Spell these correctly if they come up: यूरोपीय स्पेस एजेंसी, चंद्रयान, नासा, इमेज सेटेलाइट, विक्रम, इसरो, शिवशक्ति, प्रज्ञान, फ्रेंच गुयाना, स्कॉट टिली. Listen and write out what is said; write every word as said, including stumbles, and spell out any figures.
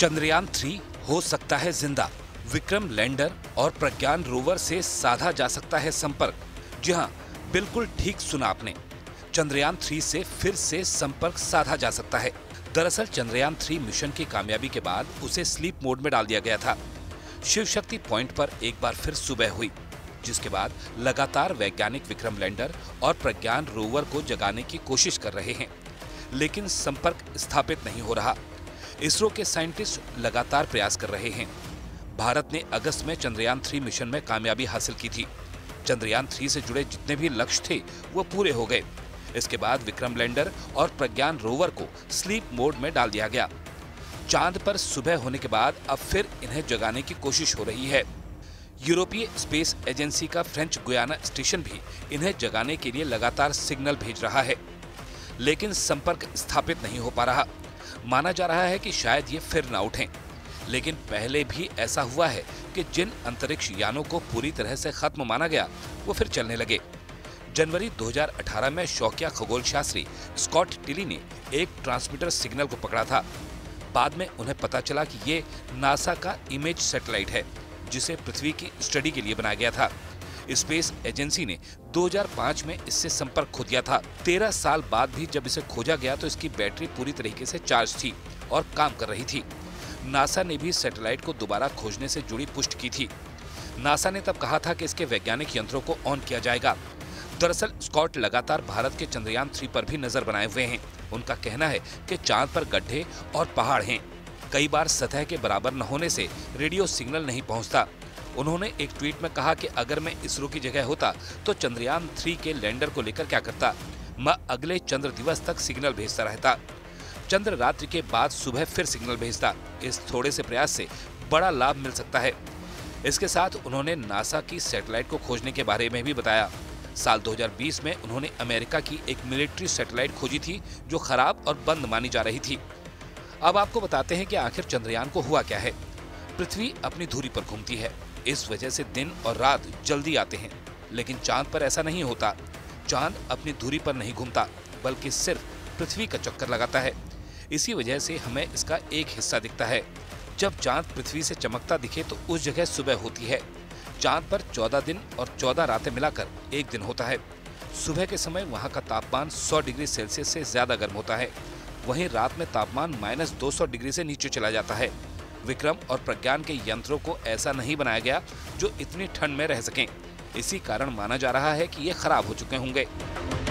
चंद्रयान three हो सकता है जिंदा। विक्रम लैंडर और प्रज्ञान रोवर से साधा जा सकता है संपर्क। जी हाँ, बिल्कुल ठीक सुना आपने, चंद्रयान थ्री से फिर से संपर्क साधा जा सकता है। दरअसल चंद्रयान थ्री मिशन की कामयाबी के बाद उसे स्लीप मोड में डाल दिया गया था। शिवशक्ति पॉइंट पर एक बार फिर सुबह हुई, जिसके बाद लगातार वैज्ञानिक विक्रम लैंडर और प्रज्ञान रोवर को जगाने की कोशिश कर रहे हैं, लेकिन संपर्क स्थापित नहीं हो रहा। इसरो के साइंटिस्ट लगातार प्रयास कर रहे हैं। भारत ने अगस्त में चंद्रयान थ्री मिशन में कामयाबी हासिल की थी। चंद्रयान थ्री से जुड़े जितने भी लक्ष्य थे वो पूरे हो गए। इसके बाद विक्रम लैंडर और प्रज्ञान रोवर को स्लीप मोड में डाल दिया गया। चांद पर सुबह होने के बाद अब फिर इन्हें जगाने की कोशिश हो रही है। यूरोपीय स्पेस एजेंसी का फ्रेंच गुयाना स्टेशन भी इन्हें जगाने के लिए लगातार सिग्नल भेज रहा है, लेकिन संपर्क स्थापित नहीं हो पा रहा। माना जा रहा है कि शायद ये फिर ना उठें, लेकिन पहले भी ऐसा हुआ है कि जिन अंतरिक्ष यानों को पूरी तरह से खत्म माना गया वो फिर चलने लगे। जनवरी दो हज़ार अठारह में शौकिया खगोलशास्त्री स्कॉट टिली ने एक ट्रांसमीटर सिग्नल को पकड़ा था। बाद में उन्हें पता चला कि ये नासा का इमेज सेटेलाइट है, जिसे पृथ्वी की स्टडी के लिए बनाया गया था। स्पेस एजेंसी ने दो हज़ार पाँच में इससे संपर्क खो दिया था। तेरह साल बाद भी जब इसे खोजा गया तो इसकी बैटरी पूरी तरीके से चार्ज थी और काम कर रही थी। नासा ने भी सैटेलाइट को दोबारा खोजने से जुड़ी पुष्टि की थी। नासा ने तब कहा था कि इसके वैज्ञानिक यंत्रों को ऑन किया जाएगा। दरअसल स्कॉट लगातार भारत के चंद्रयान थ्री पर भी नजर बनाए हुए हैं। उनका कहना है कि चांद पर गड्ढे और पहाड़ हैं। कई बार सतह के बराबर न होने से रेडियो सिग्नल नहीं पहुंचता। उन्होंने एक ट्वीट में कहा कि अगर मैं इसरो की जगह होता तो चंद्रयान थ्री के लैंडर को लेकर क्या करता, मैं अगले चंद्र दिवस तक सिग्नल भेजता रहता, चंद्र रात्रि के बाद सुबह फिर सिग्नल भेजता। इस थोड़े से प्रयास से बड़ा लाभ मिल सकता है। इसके साथ उन्होंने नासा की सैटेलाइट को खोजने के बारे में भी बताया। साल दो हज़ार बीस में उन्होंने अमेरिका की एक मिलिट्री सैटेलाइट खोजी थी जो खराब और बंद मानी जा रही थी। अब आपको बताते हैं कि आखिर चंद्रयान को हुआ क्या है। पृथ्वी अपनी धुरी पर घूमती है, इस वजह से दिन और रात जल्दी आते हैं, लेकिन चांद पर ऐसा नहीं होता। चांद अपनी धुरी पर नहीं घूमता, बल्कि सिर्फ पृथ्वी का चक्कर लगाता है। इसी वजह से हमें इसका एक हिस्सा दिखता है। जब चांद पृथ्वी से चमकता दिखे तो उस जगह सुबह होती है। चांद पर चौदह दिन और चौदह रातें मिलाकर एक दिन होता है। सुबह के समय वहाँ का तापमान सौ डिग्री सेल्सियस से ज्यादा गर्म होता है, वहीं रात में तापमान माइनस दो सौ डिग्री से नीचे चला जाता है। विक्रम और प्रज्ञान के यंत्रों को ऐसा नहीं बनाया गया जो इतनी ठंड में रह सकें। इसी कारण माना जा रहा है कि ये खराब हो चुके होंगे।